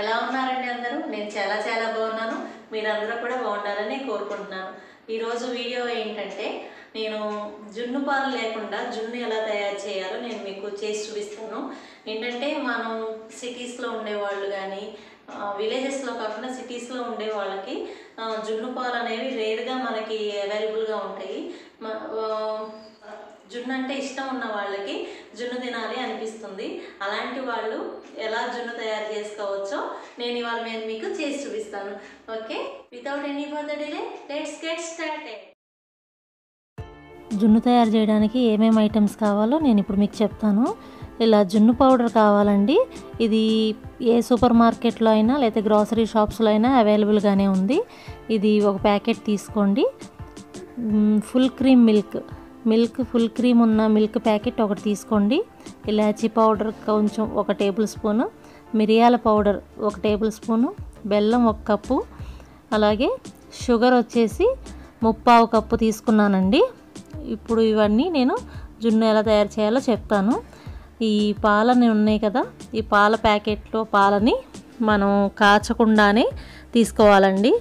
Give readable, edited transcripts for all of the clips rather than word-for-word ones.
ఎలా ఉన్నారండి అందరూ? నేను చాలా చాలా బాగున్నాను, మీరందరూ కూడా బాగుండాలని కోరుకుంటున్నాను. ఈ రోజు వీడియో ఏంటంటే నేను జున్ను పాలు లేకుండా జున్ను ఎలా తయారు చేయాలో నేను మీకు చేసి చూపిస్తాను. ఏంటంటే మనం సిటీస్లో ఉండేవాళ్ళు కానీ విలేజెస్లో కాకుండా సిటీస్లో ఉండే వాళ్ళకి జున్ను పాలు అనేవి రేర్గా మనకి అవైలబుల్గా ఉంటాయి. జున్ను అంటే ఇష్టం ఉన్న వాళ్ళకి జున్ను తినాలి అనిపిస్తుంది. అలాంటి వాళ్ళు ఎలా జున్ను తయారు చేసుకోవచ్చో నేను ఇవాళ మీకు చేసి చూపిస్తాను. Okay, without any further delay let's get started. జున్ను తయారు చేయడానికి ఏమేమి ఐటమ్స్ కావాలో నేను ఇప్పుడు మీకు చెప్తాను. ఇలా జున్ను పౌడర్ కావాలండి. ఇది ఏ సూపర్ మార్కెట్లో అయినా లేదా గ్రాసరీ షాప్స్లో అయినా అవైలబుల్గానే ఉంది. ఇది ఒక ప్యాకెట్ తీసుకోండి. Full cream milk full cream ఉన్న మిల్క్ ప్యాకెట్ ఒకటి తీసుకోండి. ఇలాచీ పౌడర్ కొంచెం 1 టేబుల్ స్పూను, మిరియాల పౌడర్ 1 టేబుల్ స్పూను, బెల్లం 1 కప్పు, అలాగే షుగర్ వచ్చేసి 0.25 కప్పు తీసుకున్నానండి. ఇప్పుడు ఇవన్నీ నేను జున్ను ఎలా తయారు చేయాలో చెప్తాను. ఈ పాలని ఉన్నాయి కదా, ఈ పాల ప్యాకెట్లో పాలని మనం కాచకుండానే తీసుకోవాలండి.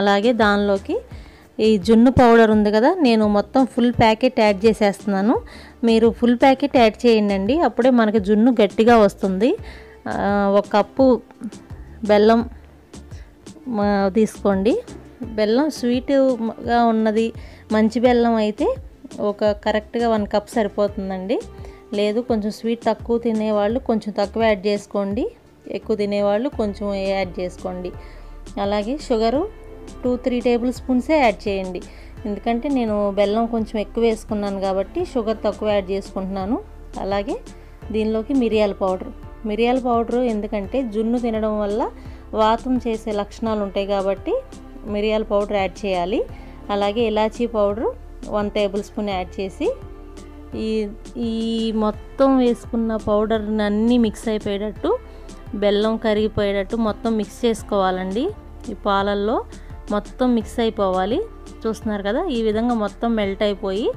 అలాగే దానిలోకి ఈ జున్ను పౌడర్ ఉంది కదా, నేను మొత్తం ఫుల్ ప్యాకెట్ యాడ్ చేసేస్తున్నాను. మీరు ఫుల్ ప్యాకెట్ యాడ్ చేయండి, అప్పుడే మనకి జున్ను గట్టిగా వస్తుంది. 1 కప్పు బెల్లం తీసుకోండి. బెల్లం స్వీట్గా ఉన్నది, మంచి బెల్లం అయితే కరెక్ట్గా 1 కప్ సరిపోతుందండి. లేదు కొంచెం స్వీట్ తక్కువ తినేవాళ్ళు కొంచెం తక్కువ యాడ్ చేసుకోండి, ఎక్కువ తినేవాళ్ళు కొంచెం యాడ్ చేసుకోండి. అలాగే షుగరు 2-3 టేబుల్ స్పూన్సే యాడ్ చేయండి, ఎందుకంటే నేను బెల్లం కొంచెం ఎక్కువ వేసుకున్నాను కాబట్టి షుగర్ తక్కువ యాడ్ చేసుకుంటున్నాను. అలాగే దీనిలోకి మిరియాల పౌడరు, ఎందుకంటే జున్ను తినడం వల్ల వాతం చేసే లక్షణాలు ఉంటాయి కాబట్టి మిరియాల పౌడర్ యాడ్ చేయాలి. అలాగే ఇలాచీ పౌడరు 1 టేబుల్ స్పూన్ యాడ్ చేసి ఈ మొత్తం వేసుకున్న పౌడర్ని అన్నీ మిక్స్ అయిపోయేటట్టు, బెల్లం కరిగిపోయేటట్టు మొత్తం మిక్స్ చేసుకోవాలండి. ఈ పాలల్లో మొత్తం మిక్స్ అయిపోవాలి. చూస్తున్నారు కదా, ఈ విధంగా మొత్తం మెల్ట్ అయిపోయి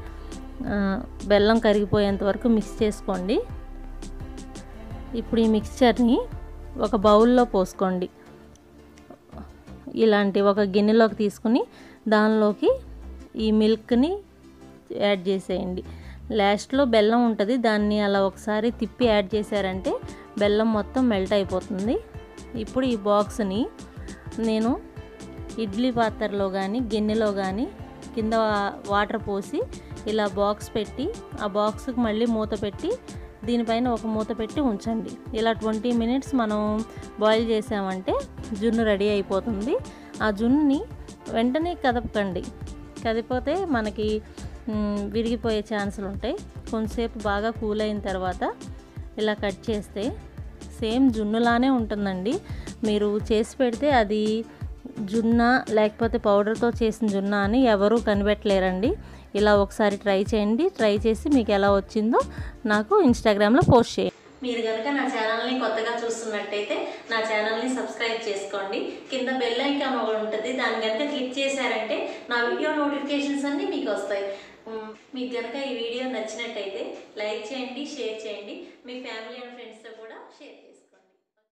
బెల్లం కరిగిపోయేంత వరకు మిక్స్ చేసుకోండి. ఇప్పుడు ఈ మిక్స్చర్ని ఒక బౌల్లో పోసుకోండి. ఇలాంటి ఒక గిన్నెలోకి తీసుకుని దానిలోకి ఈ మిల్క్ని యాడ్ చేసేయండి. లాస్ట్లో బెల్లం ఉంటుంది, దాన్ని అలా ఒకసారి తిప్పి యాడ్ చేశారంటే బెల్లం మొత్తం మెల్ట్ అయిపోతుంది. ఇప్పుడు ఈ బాక్స్ని నేను ఇడ్లీ పాత్రలో కానీ గిన్నెలో కానీ కింద వాటర్ పోసి ఇలా బాక్స్ పెట్టి, ఆ బాక్స్కి మళ్ళీ మూత పెట్టి దీనిపైన ఒక మూత పెట్టి ఉంచండి. ఇలా 20 మినిట్స్ మనం బాయిల్ చేసామంటే జున్ను రెడీ అయిపోతుంది. ఆ జున్నుని వెంటనే కదపకండి, కదిపోతే మనకి విరిగిపోయే ఛాన్సులు ఉంటాయి. కొంతసేపు బాగా కూల్ అయిన తర్వాత ఇలా కట్ చేస్తే సేమ్ జున్నులానే ఉంటుందండి. మీరు చేసి పెడితే అది జున్న లేకపోతే పౌడర్తో చేసిన జున్న అని ఎవరూ కనిపెట్టలేరండి. ఇలా ఒకసారి ట్రై చేయండి. ట్రై చేసి మీకు ఎలా వచ్చిందో నాకు ఇన్స్టాగ్రామ్లో పోస్ట్ చేయండి. మీరు కనుక నా ఛానల్ని కొత్తగా చూస్తున్నట్టయితే నా ఛానల్ని సబ్స్క్రైబ్ చేసుకోండి. కింద బెల్ ఐకాన్ ఒకటి ఉంటుంది, దాన్ని కనుక క్లిక్ చేశారంటే నా వీడియో నోటిఫికేషన్స్ అన్నీ మీకు వస్తాయి. మీకు కనుక ఈ వీడియో నచ్చినట్టయితే లైక్ చేయండి, షేర్ చేయండి. మీ ఫ్యామిలీ